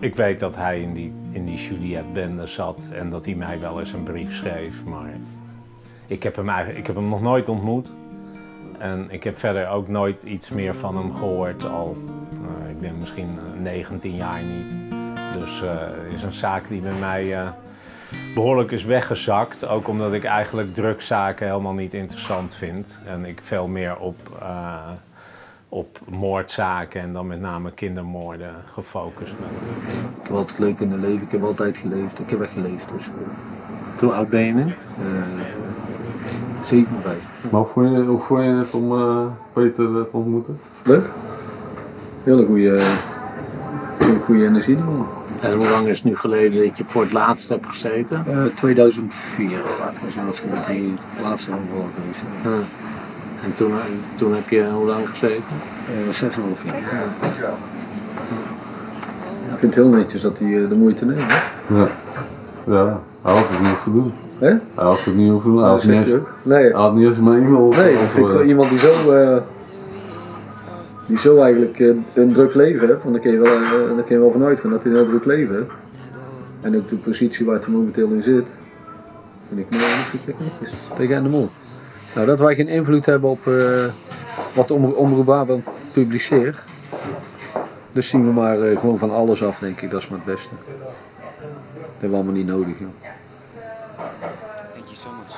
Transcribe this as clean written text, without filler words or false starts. Ik weet dat hij in die Juliette Bende zat en dat hij mij wel eens een brief schreef, maar ik heb hem nog nooit ontmoet. En ik heb verder ook nooit iets meer van hem gehoord, al ik ben misschien 19 jaar niet. Dus het is een zaak die bij mij behoorlijk is weggezakt. Ook omdat ik eigenlijk drugszaken helemaal niet interessant vind. En ik veel meer op moordzaken en dan met name kindermoorden gefocust ben. Ik heb altijd leuk kunnen leven. Ik heb altijd geleefd. Ik heb echt geleefd. Dus. Hoe oud ben je nu? 57. Maar hoe vond je het om Peter te ontmoeten? Leuk. Heel goede energie. En hoe lang is het nu geleden dat je voor het laatst hebt gezeten? 2004. Het laatste voor geweest. En toen heb je hoe lang gezeten? 6,5 jaar. Ja. Ik vind het heel netjes dat hij de moeite neemt. Hè? Ja. Ja, hij had het niet hoeven doen. Hè? Hij had het niet hoeven doen. Hij had niet eens mijn e-mail hoeven. Nee, ik vind wel iemand die zo eigenlijk een druk leven heeft, want daar kun je wel van uitgaan dat hij een heel druk leven heeft. En ook de positie waar hij momenteel in zit, vind ik mooi. Tegen aan de mond. Nou, dat wij geen invloed hebben op wat de Omroep Brabant publiceert. Dus zien we maar gewoon van alles af, denk ik. Dat is maar het beste. Dat hebben we allemaal niet nodig, joh. Thank you so much.